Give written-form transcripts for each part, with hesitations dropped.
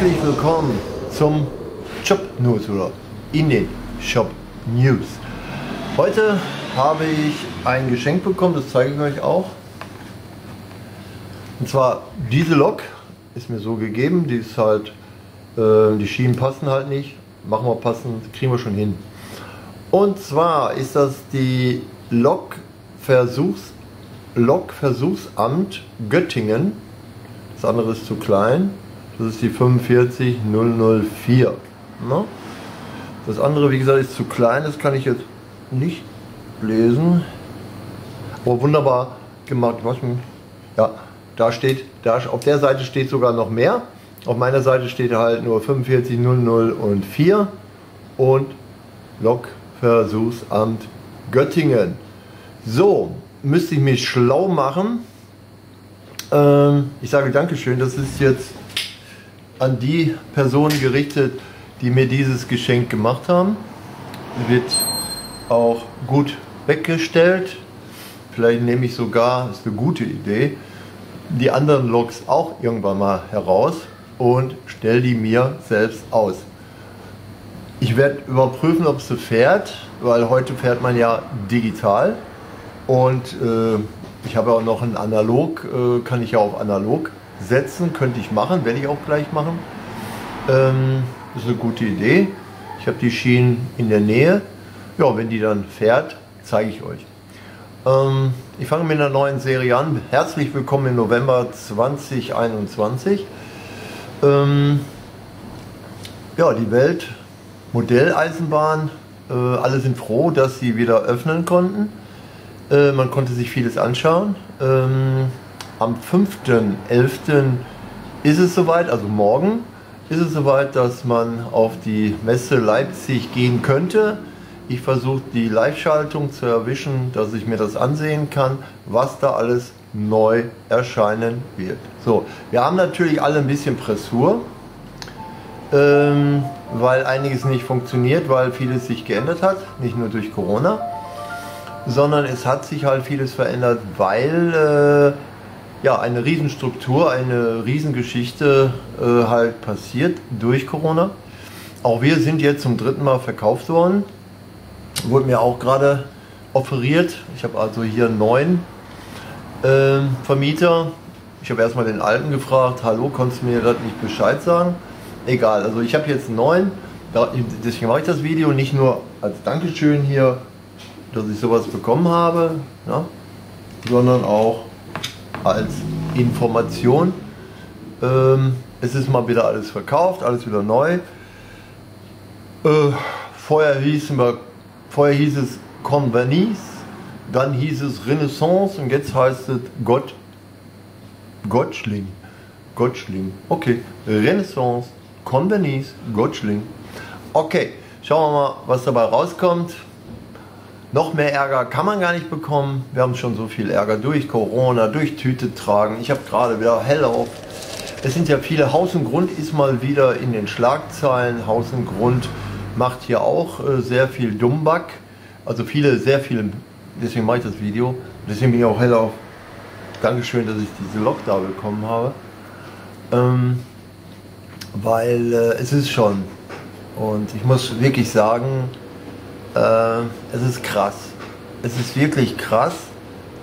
Herzlich willkommen zum Job News oder in den Shop News. Heute habe ich ein Geschenk bekommen, das zeige ich euch auch. Und zwar diese Lok ist mir so gegeben, die ist halt, die Schienen passen halt nicht, machen wir passen, kriegen wir schon hin. Und zwar ist das die Lokversuchsamt Göttingen, das andere ist zu klein. Das ist die 45004. Ne? Das andere, wie gesagt, ist zu klein, das kann ich jetzt nicht lesen. Aber wunderbar gemacht. Ja, da steht, auf der Seite steht sogar noch mehr. Auf meiner Seite steht halt nur 45004 und Lokversuchsamt Göttingen. So, müsste ich mich schlau machen. Ich sage Dankeschön, das ist jetzt an die Personen gerichtet, die mir dieses Geschenk gemacht haben. Wird auch gut weggestellt. Vielleicht nehme ich sogar, das ist eine gute Idee, die anderen Loks auch irgendwann mal heraus und stelle die mir selbst aus. Ich werde überprüfen, ob sie fährt, weil heute fährt man ja digital. Und ich habe auch noch einen Analog, kann ich ja auf Analog setzen, könnte ich machen, werde ich auch gleich machen. Das ist eine gute Idee. Ich habe die Schienen in der Nähe. Ja, wenn die dann fährt, zeige ich euch. Ich fange mit einer neuen Serie an. Herzlich willkommen im November 2021. Ja, die Welt, Modelleisenbahn. Alle sind froh, dass sie wieder öffnen konnten. Man konnte sich vieles anschauen. Am 5.11. ist es soweit, also morgen ist es soweit, dass man auf die Messe Leipzig gehen könnte. Ich versuche die Live-Schaltung zu erwischen, dass ich mir das ansehen kann, was da alles neu erscheinen wird. So, wir haben natürlich alle ein bisschen Pressur, weil einiges nicht funktioniert, weil vieles sich geändert hat, nicht nur durch Corona, sondern es hat sich halt vieles verändert, weil ja, eine Riesenstruktur, eine Riesengeschichte halt passiert durch Corona. Auch wir sind jetzt zum 3. Mal verkauft worden. Wurde mir auch gerade offeriert. Ich habe also hier einen neuen Vermieter. Ich habe erstmal den alten gefragt, hallo, konntest du mir das nicht Bescheid sagen? Egal, also ich habe jetzt einen neuen. Deswegen mache ich das Video nicht nur als Dankeschön hier, dass ich sowas bekommen habe, ja, sondern auch als Information. Es ist mal wieder alles verkauft, alles wieder neu. Vorher hieß es Convenis, dann hieß es Renaissance und jetzt heißt es Gottschling. Gottschling, okay. Renaissance, Convenis, Gottschling. Okay, schauen wir mal, was dabei rauskommt. Noch mehr Ärger kann man gar nicht bekommen. Wir haben schon so viel Ärger durch Corona, durch Tüte tragen. Ich habe gerade wieder hell auf. Es sind ja viele. Haus und Grund ist mal wieder in den Schlagzeilen. Haus und Grund macht hier auch sehr viel Dummback. Also viele, sehr viele. Deswegen mache ich das Video. Deswegen bin ich auch hell auf. Dankeschön, dass ich diese Lok da bekommen habe. Weil es ist schon. Und ich muss wirklich sagen, es ist krass. Es ist wirklich krass,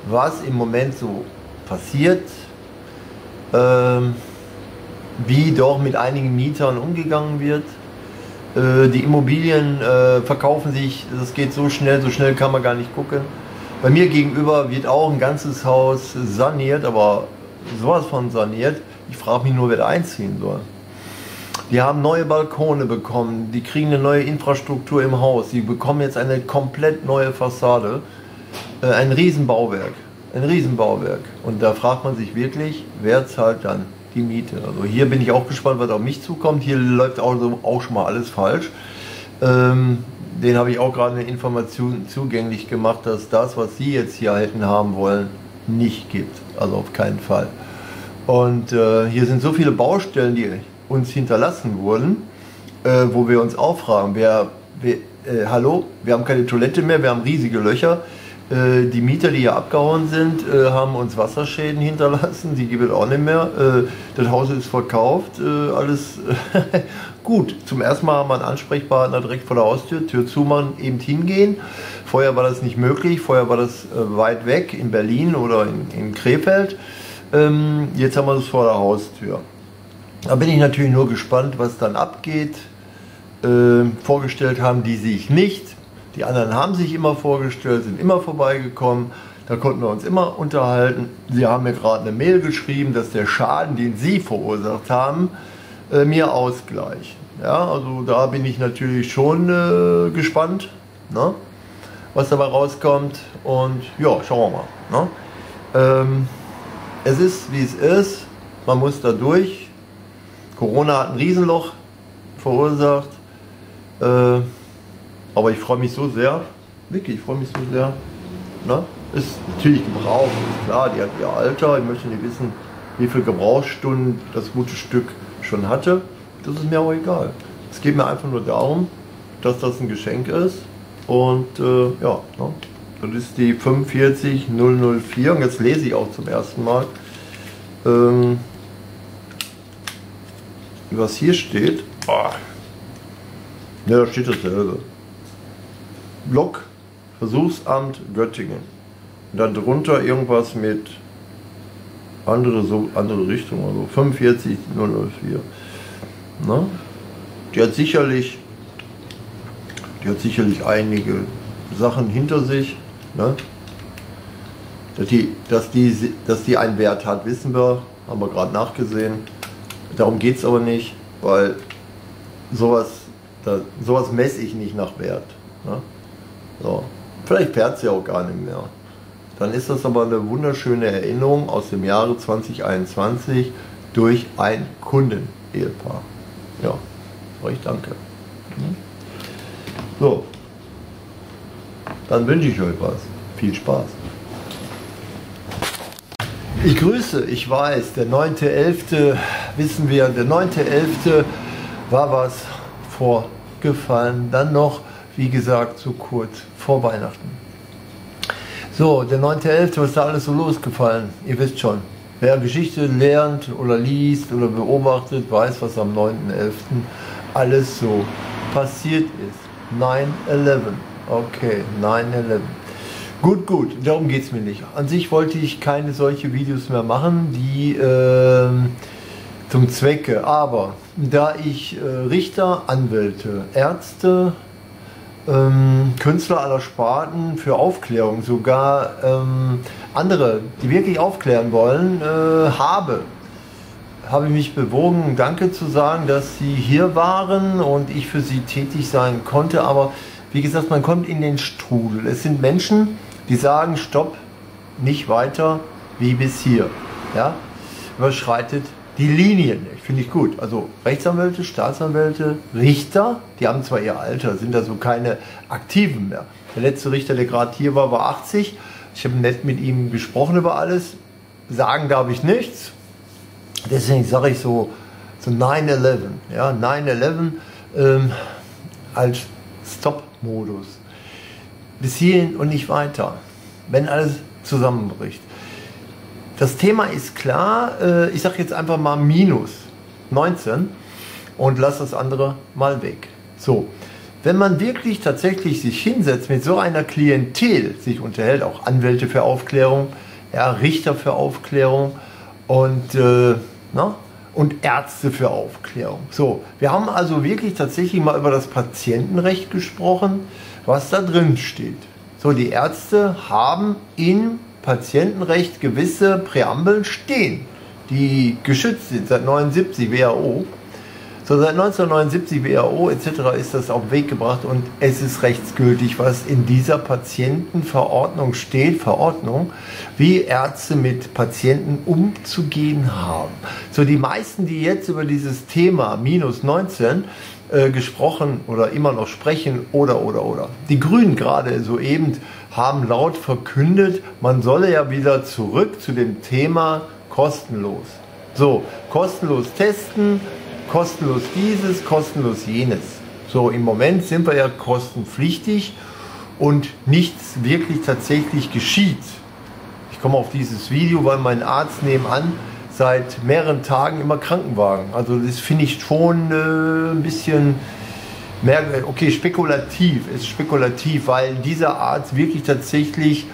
was im Moment so passiert, wie doch mit einigen Mietern umgegangen wird. Die Immobilien verkaufen sich, das geht so schnell kann man gar nicht gucken. Bei mir gegenüber wird auch ein ganzes Haus saniert, aber sowas von saniert. Ich frage mich nur, wer da einziehen soll. Die haben neue Balkone bekommen, die kriegen eine neue Infrastruktur im Haus, die bekommen jetzt eine komplett neue Fassade, ein Riesenbauwerk, Und da fragt man sich wirklich, wer zahlt dann die Miete? Also hier bin ich auch gespannt, was auf mich zukommt. Hier läuft auch schon mal alles falsch. Den habe ich auch gerade eine Information zugänglich gemacht, dass das, was sie jetzt hier hätten haben wollen, nicht gibt. Also auf keinen Fall. Und hier sind so viele Baustellen, die uns hinterlassen wurden, wo wir uns auch fragen, hallo, wir haben keine Toilette mehr, wir haben riesige Löcher, Die Mieter, die hier abgehauen sind, haben uns Wasserschäden hinterlassen, die gibt es auch nicht mehr. Das Haus ist verkauft, alles gut. Zum ersten Mal haben wir einen Ansprechpartner direkt vor der Haustür, Tür zumachen, eben hingehen. Vorher war das nicht möglich, vorher war das weit weg, in Berlin oder in Krefeld. Jetzt haben wir das vor der Haustür. Da bin ich natürlich nur gespannt, was dann abgeht. Vorgestellt haben die sich nicht. Die anderen haben sich immer vorgestellt, sind immer vorbeigekommen, da konnten wir uns immer unterhalten. Sie haben mir gerade eine Mail geschrieben, dass der Schaden, den sie verursacht haben, mir ausgleicht. Ja, also da bin ich natürlich schon gespannt, ne, was dabei rauskommt. Und ja, schauen wir mal. Ne? Es ist, wie es ist, man muss da durch. Corona hat ein Riesenloch verursacht. Aber ich freue mich so sehr, wirklich, ich freue mich so sehr. Na, ist natürlich gebraucht, ist klar, die hat ihr Alter. Ich möchte nicht wissen, wie viele Gebrauchsstunden das gute Stück schon hatte. Das ist mir aber egal. Es geht mir einfach nur darum, dass das ein Geschenk ist. Und ja, ne? Das ist die 45004. Und jetzt lese ich auch zum ersten Mal, was hier steht. Oh. Ja, da steht dasselbe. Lokversuchsamt Göttingen. Und dann drunter irgendwas mit andere Richtung, also 45004. Ne? Die hat sicherlich einige Sachen hinter sich. Ne? Dass die einen Wert hat, wissen wir, haben wir gerade nachgesehen. Darum geht es aber nicht, weil sowas messe ich nicht nach Wert. Ne? So. Vielleicht fährt sie auch gar nicht mehr. Dann ist das aber eine wunderschöne Erinnerung aus dem Jahre 2021 durch ein Kundenehepaar. Ja, euch danke. So, dann wünsche ich euch was. Viel Spaß. Ich grüße, ich weiß, der 9.11. wissen wir, der 9.11. war was vorgefallen. Dann noch, wie gesagt, so kurz vor Weihnachten. So, der 9.11., was da alles so losgefallen? Ihr wisst schon, wer Geschichte lernt oder liest oder beobachtet, weiß, was am 9.11. alles so passiert ist. 9-11. Okay, 9-11. Gut, darum geht es mir nicht. An sich wollte ich keine solche Videos mehr machen, die zum Zwecke, aber da ich Richter, Anwälte, Ärzte, Künstler aller Sparten für Aufklärung, sogar andere, die wirklich aufklären wollen, habe ich mich bewogen, Danke zu sagen, dass sie hier waren und ich für sie tätig sein konnte. Aber wie gesagt, man kommt in den Strudel. Es sind Menschen, die sagen, stopp, nicht weiter wie bis hier. Ja? Überschreitet die Linien, finde ich gut. Also Rechtsanwälte, Staatsanwälte, Richter, die haben zwar ihr Alter, sind da so keine Aktiven mehr. Der letzte Richter, der gerade hier war, war 80. Ich habe nett mit ihm gesprochen über alles. Sagen darf ich nichts. Deswegen sage ich so 9-11. Ja, 9-11 als Stop-Modus. Bis hierhin und nicht weiter. Wenn alles zusammenbricht. Das Thema ist klar, ich sage jetzt einfach mal minus 19 und lasse das andere mal weg. So, wenn man wirklich tatsächlich sich hinsetzt, mit so einer Klientel sich unterhält, auch Anwälte für Aufklärung, ja, Richter für Aufklärung und Ärzte für Aufklärung. So, wir haben also wirklich tatsächlich mal über das Patientenrecht gesprochen, was da drin steht. So, die Ärzte haben in Patientenrecht gewisse Präambeln stehen, die geschützt sind seit 1979 WHO. So, seit 1979 WHO etc. ist das auf den Weg gebracht und es ist rechtsgültig, was in dieser Patientenverordnung steht, Verordnung, wie Ärzte mit Patienten umzugehen haben. So, die meisten, die jetzt über dieses Thema minus 19 gesprochen oder immer noch sprechen oder. Die Grünen gerade soeben haben laut verkündet, man solle ja wieder zurück zu dem Thema kostenlos. So, kostenlos testen, kostenlos dieses, kostenlos jenes. So, im Moment sind wir ja kostenpflichtig und nichts wirklich tatsächlich geschieht. Ich komme auf dieses Video, weil mein Arzt nebenan seit mehreren Tagen immer Krankenwagen. Also das finde ich schon ein bisschen merkwürdig. Okay, spekulativ ist spekulativ, weil dieser Arzt wirklich tatsächlich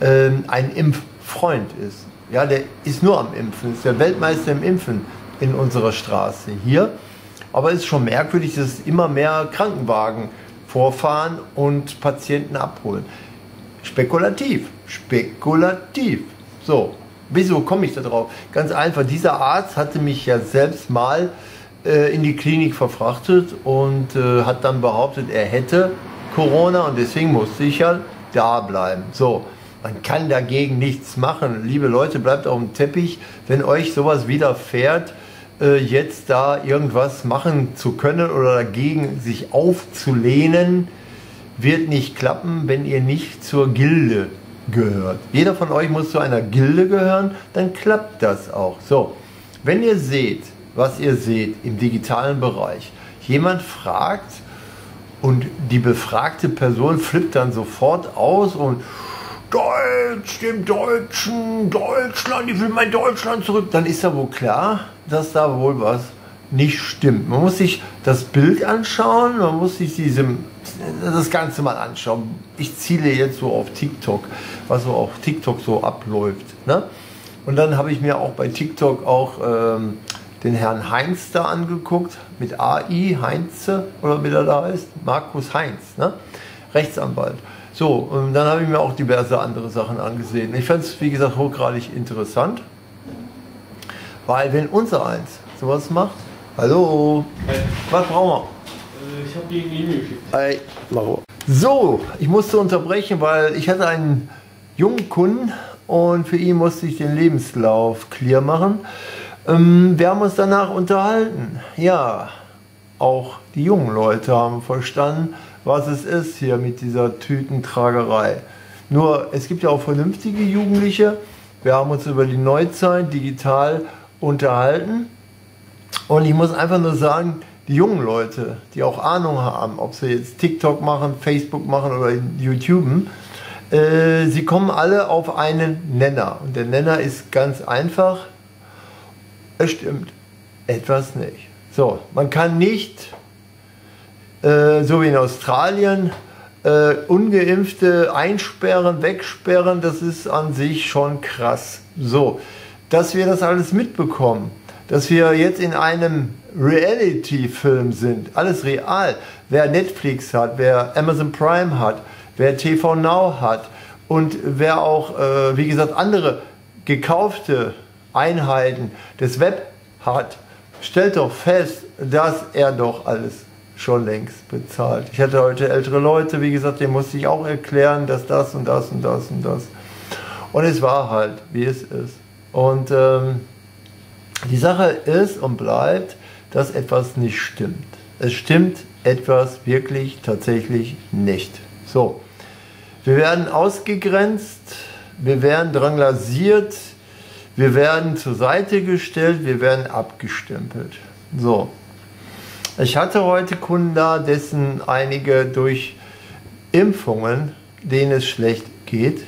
ein Impffreund ist. Ja, der ist nur am Impfen, ist der Weltmeister im Impfen in unserer Straße hier. Aber es ist schon merkwürdig, dass immer mehr Krankenwagen vorfahren und Patienten abholen. Spekulativ, spekulativ. So, wieso komme ich da drauf? Ganz einfach, dieser Arzt hatte mich ja selbst mal in die Klinik verfrachtet und hat dann behauptet, er hätte Corona und deswegen musste ich ja da bleiben. So, man kann dagegen nichts machen. Liebe Leute, bleibt auf dem Teppich, wenn euch sowas widerfährt. Jetzt da irgendwas machen zu können oder dagegen sich aufzulehnen, wird nicht klappen, wenn ihr nicht zur Gilde gehört. Jeder von euch muss zu einer Gilde gehören, dann klappt das auch. So, wenn ihr seht, was ihr seht im digitalen Bereich, jemand fragt und die befragte Person flippt dann sofort aus und Deutsch, dem Deutschen, Deutschland, ich will mein Deutschland zurück. Dann ist ja wohl klar, dass da wohl was nicht stimmt. Man muss sich das Bild anschauen, man muss sich das Ganze mal anschauen. Ich ziele jetzt so auf TikTok, was so auf TikTok so abläuft. Ne? Und dann habe ich mir auch bei TikTok auch den Herrn Haintz da angeguckt, mit AI, Heinze, oder wie der da heißt, Markus Haintz, ne? Rechtsanwalt. So, und dann habe ich mir auch diverse andere Sachen angesehen. Ich fand es, wie gesagt, hochgradig interessant, weil wenn unser eins sowas macht, hallo, hey. Was brauchen wir? Ich habe dir eine E-Mail geschickt. Hey. So, ich musste unterbrechen, weil ich hatte einen jungen Kunden und für ihn musste ich den Lebenslauf clear machen. Wir haben uns danach unterhalten. Ja, auch die jungen Leute haben verstanden, was es ist hier mit dieser Tütentragerei. Nur, es gibt ja auch vernünftige Jugendliche. Wir haben uns über die Neuzeit digital unterhalten. Und ich muss einfach nur sagen, die jungen Leute, die auch Ahnung haben, ob sie jetzt TikTok machen, Facebook machen oder YouTuben, sie kommen alle auf einen Nenner. Und der Nenner ist ganz einfach. Es stimmt. Etwas nicht. So, man kann nicht so wie in Australien, Ungeimpfte einsperren, wegsperren, das ist an sich schon krass. So, dass wir das alles mitbekommen, dass wir jetzt in einem Reality-Film sind, alles real. Wer Netflix hat, wer Amazon Prime hat, wer TV Now hat und wer auch, wie gesagt, andere gekaufte Einheiten des Web hat, stellt doch fest, dass er doch alles schon längst bezahlt. Ich hatte heute ältere Leute, wie gesagt, denen musste ich auch erklären, dass das und das und das und das. Und es war halt, wie es ist. Und die Sache ist und bleibt, dass etwas nicht stimmt. Es stimmt etwas wirklich tatsächlich nicht. So, wir werden ausgegrenzt, wir werden dranglasiert, wir werden zur Seite gestellt, wir werden abgestempelt. So. Ich hatte heute Kunden da, dessen einige durch Impfungen, denen es schlecht geht.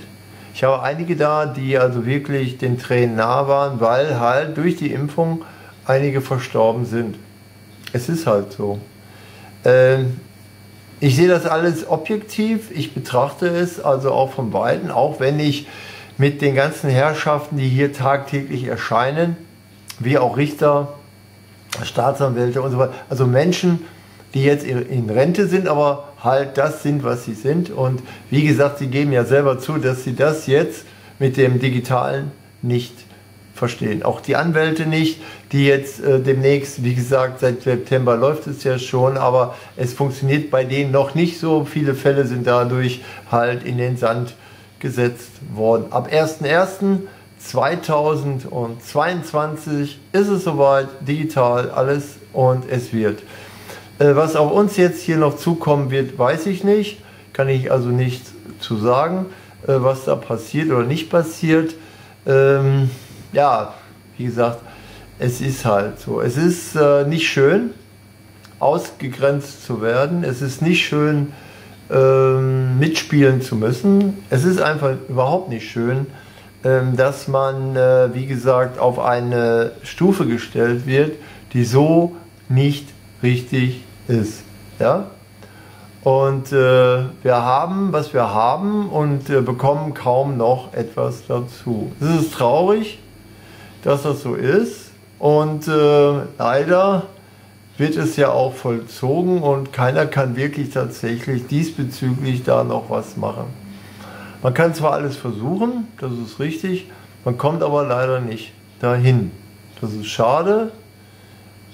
Ich habe einige da, die also wirklich den Tränen nah waren, weil halt durch die Impfung einige verstorben sind. Es ist halt so. Ich sehe das alles objektiv, ich betrachte es also auch von Weitem, auch wenn ich mit den ganzen Herrschaften, die hier tagtäglich erscheinen, wie auch Richter, Staatsanwälte und so weiter, also Menschen, die jetzt in Rente sind, aber halt das sind, was sie sind. Und wie gesagt, sie geben ja selber zu, dass sie das jetzt mit dem Digitalen nicht verstehen. Auch die Anwälte nicht, die jetzt demnächst, wie gesagt, seit September läuft es ja schon, aber es funktioniert bei denen noch nicht so. Viele Fälle sind dadurch halt in den Sand gesetzt worden. Ab 1.1.2022 ist es soweit, digital alles und es wird. Was auf uns jetzt hier noch zukommen wird, weiß ich nicht. Kann ich also nicht zu sagen, was da passiert oder nicht passiert. Ja, wie gesagt, es ist halt so. Es ist nicht schön, ausgegrenzt zu werden. Es ist nicht schön, mitspielen zu müssen. Es ist einfach überhaupt nicht schön, dass man, wie gesagt, auf eine Stufe gestellt wird, die so nicht richtig ist. Ja? Und wir haben, was wir haben und bekommen kaum noch etwas dazu. Es ist traurig, dass das so ist, und leider wird es ja auch vollzogen und keiner kann wirklich tatsächlich diesbezüglich da noch was machen. Man kann zwar alles versuchen, das ist richtig, man kommt aber leider nicht dahin. Das ist schade,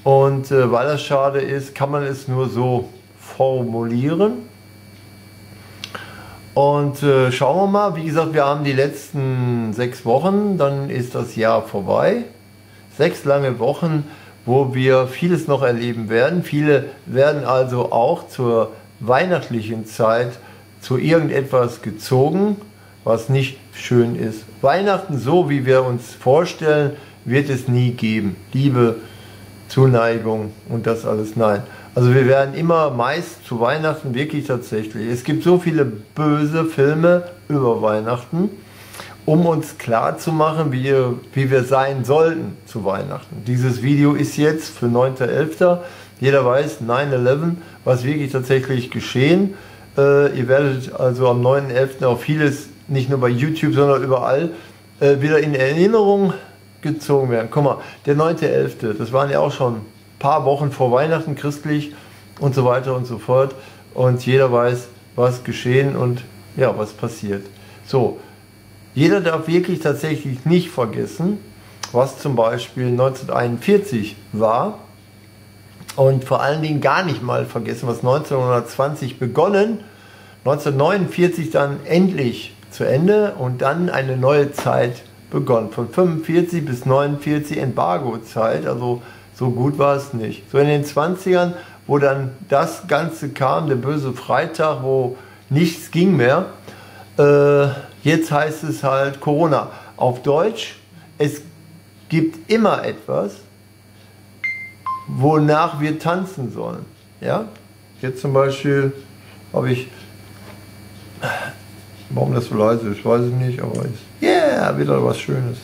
und weil das schade ist, kann man es nur so formulieren. Und schauen wir mal, wie gesagt, wir haben die letzten 6 Wochen, dann ist das Jahr vorbei. 6 lange Wochen, wo wir vieles noch erleben werden. Viele werden also auch zur weihnachtlichen Zeit zu irgendetwas gezogen, was nicht schön ist. Weihnachten, so wie wir uns vorstellen, wird es nie geben. Liebe, Zuneigung und das alles, nein. Also wir werden immer meist zu Weihnachten wirklich tatsächlich. Es gibt so viele böse Filme über Weihnachten, um uns klar zu machen, wie wir sein sollten zu Weihnachten. Dieses Video ist jetzt für 9.11. Jeder weiß, 9/11, was wirklich tatsächlich geschehen. Ihr werdet also am 9.11. auf vieles, nicht nur bei YouTube, sondern überall, wieder in Erinnerung gezogen werden. Guck mal, der 9.11., das waren ja auch schon paar Wochen vor Weihnachten, christlich und so weiter und so fort, und jeder weiß, was geschehen und ja, was passiert. So, jeder darf wirklich tatsächlich nicht vergessen, was zum Beispiel 1941 war, und vor allen Dingen gar nicht mal vergessen, was 1920 begonnen, 1949 dann endlich zu Ende und dann eine neue Zeit begonnen. Von 45 bis 49 Embargo-Zeit, also so gut war es nicht. So in den 20ern, wo dann das Ganze kam, der böse Freitag, wo nichts ging mehr, jetzt heißt es halt Corona. Auf Deutsch, es gibt immer etwas, wonach wir tanzen sollen. Ja? Jetzt zum Beispiel habe ich, warum das so leise ist, weiß ich nicht, aber ja, yeah, wieder was Schönes.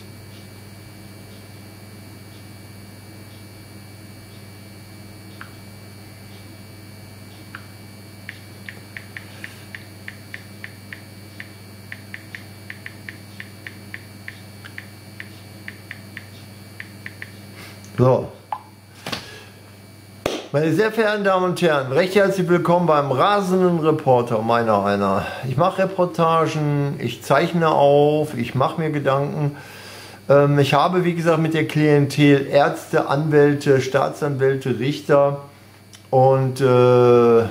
So. Meine sehr verehrten Damen und Herren, recht herzlich willkommen beim rasenden Reporter, meiner einer. Ich mache Reportagen, ich zeichne auf, ich mache mir Gedanken. Ich habe, wie gesagt, mit der Klientel Ärzte, Anwälte, Staatsanwälte, Richter und ja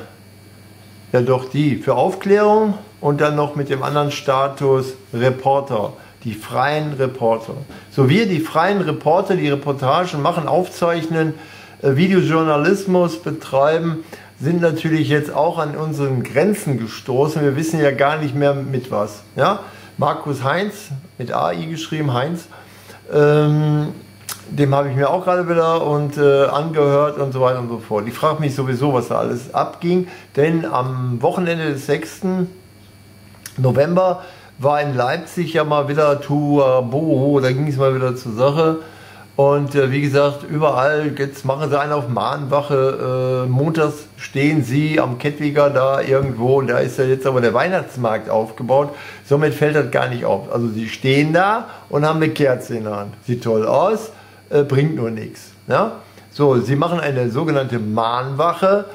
doch die für Aufklärung und dann noch mit dem anderen Status Reporter. Die freien Reporter. So, wir, die freien Reporter, die Reportagen machen, aufzeichnen, Videojournalismus betreiben, sind natürlich jetzt auch an unseren Grenzen gestoßen. Wir wissen ja gar nicht mehr mit was. Ja? Markus Haintz, mit AI geschrieben, Heinz, dem habe ich mir auch gerade wieder und angehört und so weiter und so fort. Ich frage mich sowieso, was da alles abging, denn am Wochenende des 6. November war in Leipzig ja mal wieder Tuabo, da ging es mal wieder zur Sache. Und wie gesagt, überall, jetzt machen sie einen auf Mahnwache, montags stehen sie am Kettwiger da irgendwo, und da ist ja jetzt aber der Weihnachtsmarkt aufgebaut, somit fällt das gar nicht auf. Also sie stehen da und haben eine Kerze in der Hand, sieht toll aus, bringt nur nichts. Ja? So, sie machen eine sogenannte Mahnwache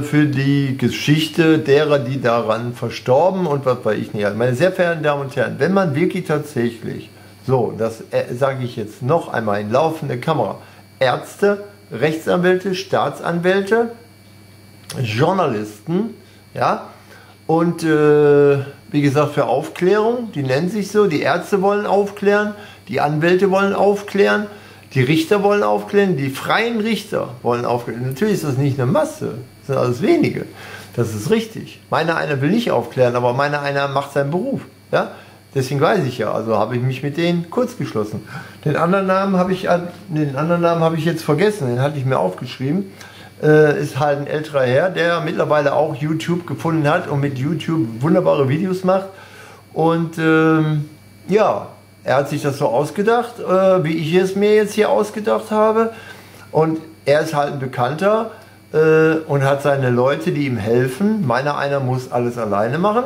für die Geschichte derer, die daran verstorben und was weiß ich nicht. Meine sehr verehrten Damen und Herren, wenn man wirklich tatsächlich, so, das sage ich jetzt noch einmal in laufende Kamera, Ärzte, Rechtsanwälte, Staatsanwälte, Journalisten, ja, und wie gesagt für Aufklärung, die nennen sich so, die Ärzte wollen aufklären, die Anwälte wollen aufklären, die Richter wollen aufklären, die freien Richter wollen aufklären. Natürlich ist das nicht eine Masse, das sind alles wenige. Das ist richtig. Meiner einer will nicht aufklären, aber meiner einer macht seinen Beruf. Ja? Deswegen weiß ich ja, also habe ich mich mit denen kurzgeschlossen. Den anderen Namen habe ich jetzt vergessen, den hatte ich mir aufgeschrieben. ist halt ein älterer Herr, der mittlerweile auch YouTube gefunden hat und mit YouTube wunderbare Videos macht. Und ja, er hat sich das so ausgedacht, wie ich es mir jetzt hier ausgedacht habe. Und er ist halt ein Bekannter und hat seine Leute, die ihm helfen. Meiner einer muss alles alleine machen.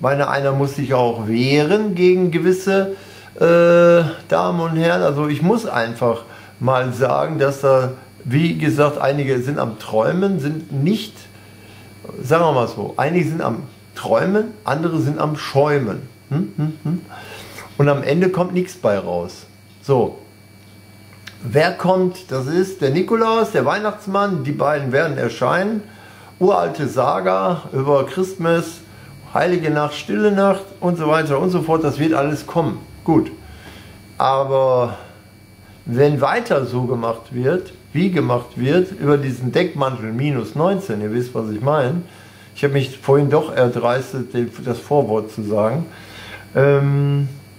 Meiner einer muss sich auch wehren gegen gewisse Damen und Herren. Also ich muss einfach mal sagen, dass da, wie gesagt, einige sind am Träumen, sind nicht, sagen wir mal so, einige sind am Träumen, andere sind am Schäumen. Und am Ende kommt nichts bei raus. So, wer kommt? Das ist der Nikolaus, der Weihnachtsmann. Die beiden werden erscheinen. Uralte Saga über Christmas, Heilige Nacht, Stille Nacht und so weiter und so fort. Das wird alles kommen. Gut, aber wenn weiter so gemacht wird, wie gemacht wird, über diesen Deckmantel minus 19, ihr wisst, was ich meine. Ich habe mich vorhin doch erdreistet, das Vorwort zu sagen.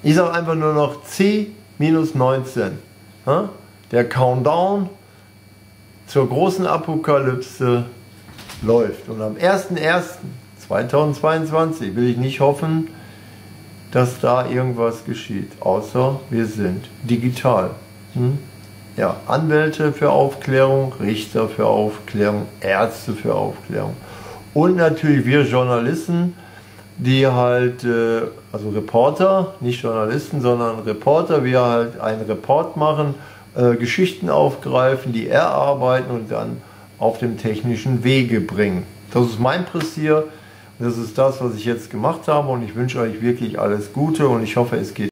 Ich sage einfach nur noch C minus 19. Der Countdown zur großen Apokalypse läuft. Und am 01.01.2022 will ich nicht hoffen, dass da irgendwas geschieht, außer wir sind digital. Ja, Anwälte für Aufklärung, Richter für Aufklärung, Ärzte für Aufklärung und natürlich wir Journalisten, die halt, also Reporter, nicht Journalisten, sondern Reporter, wir halt einen Report machen, Geschichten aufgreifen, die erarbeiten und dann auf dem technischen Wege bringen. Das ist mein Pressier, das ist das, was ich jetzt gemacht habe und ich wünsche euch wirklich alles Gute und ich hoffe, es geht.